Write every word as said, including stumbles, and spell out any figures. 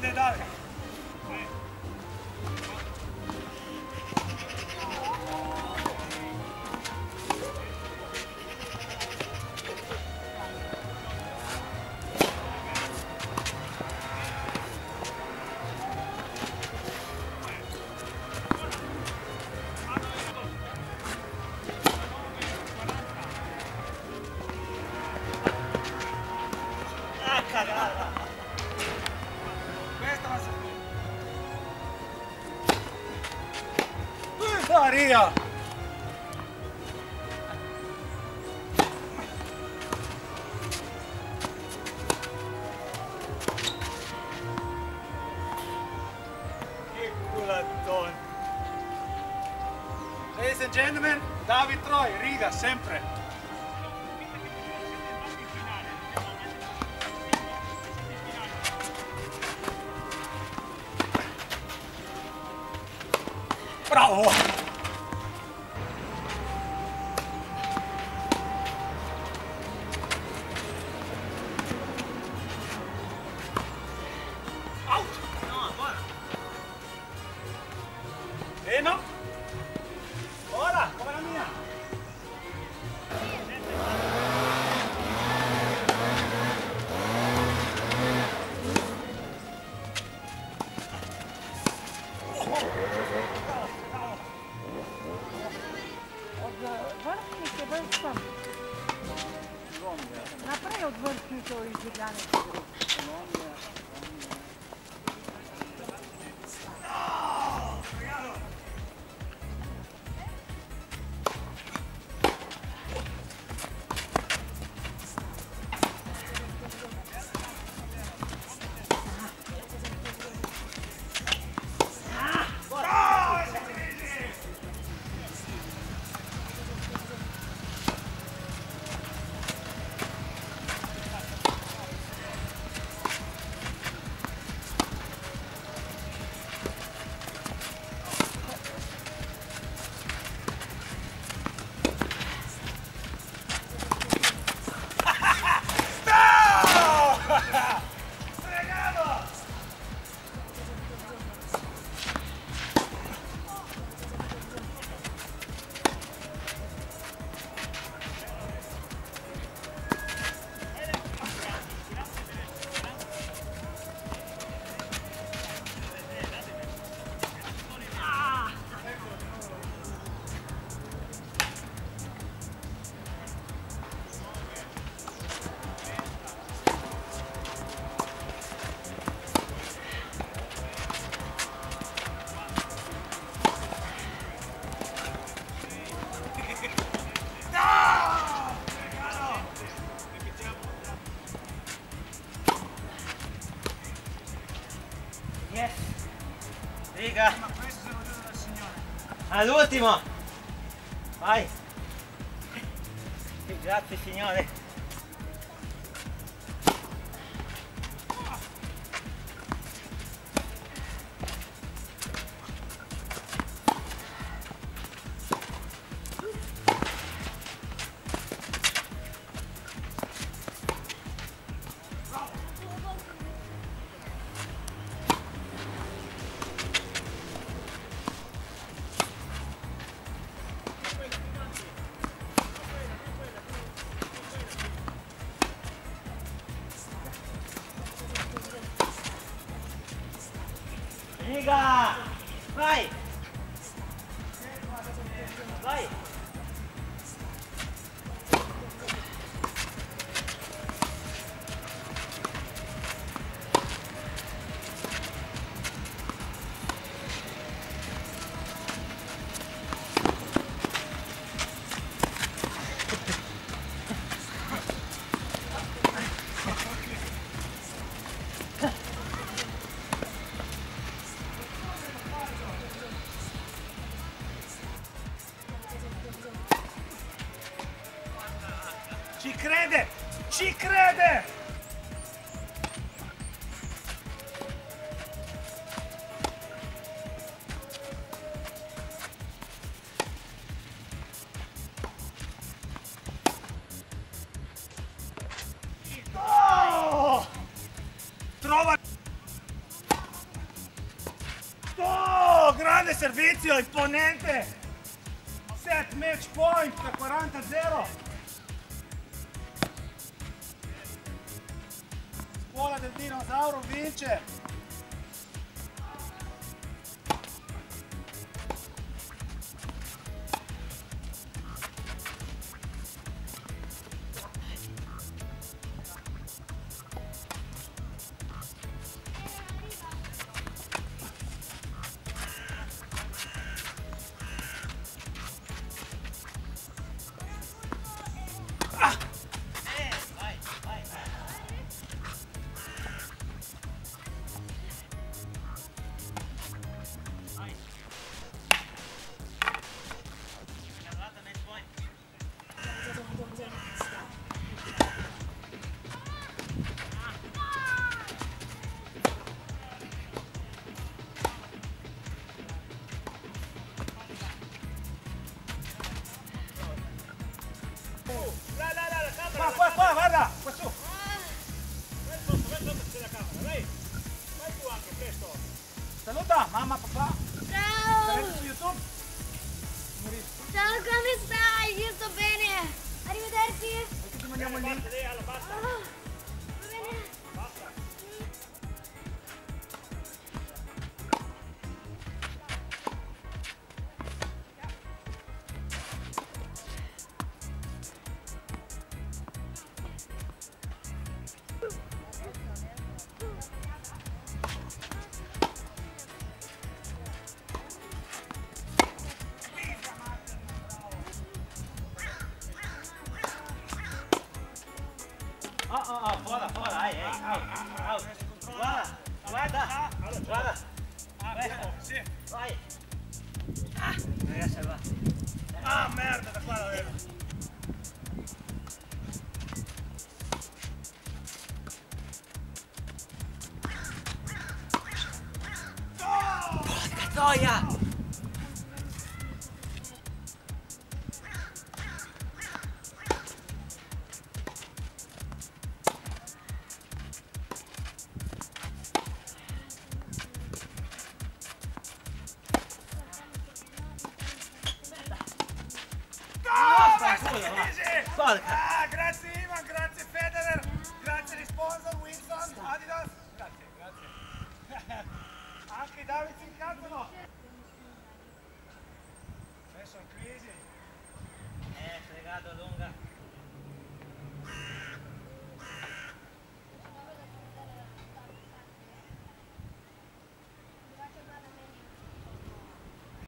grande David. Maria! Che culattone! Ladies and gentlemen, David Troy, riga, sempre! Bravo! Naprej odvrtnico izgledane področje. Riga. Ma questo devo dire al signore. All'ultimo. Vai. Grazie signore. Riga! Vai! Vai! Ci crede! Ci crede! Oh! Trova! grande servizio, imponente. Set match point da quaranta a zero. Scuola del dinosauro vince. Ah, grazie Ivan, grazie Federer, grazie agli sponsor Wilson, Adidas, grazie, grazie. Anche i David si incantano. Adesso in crisi. Eh, fregato lunga.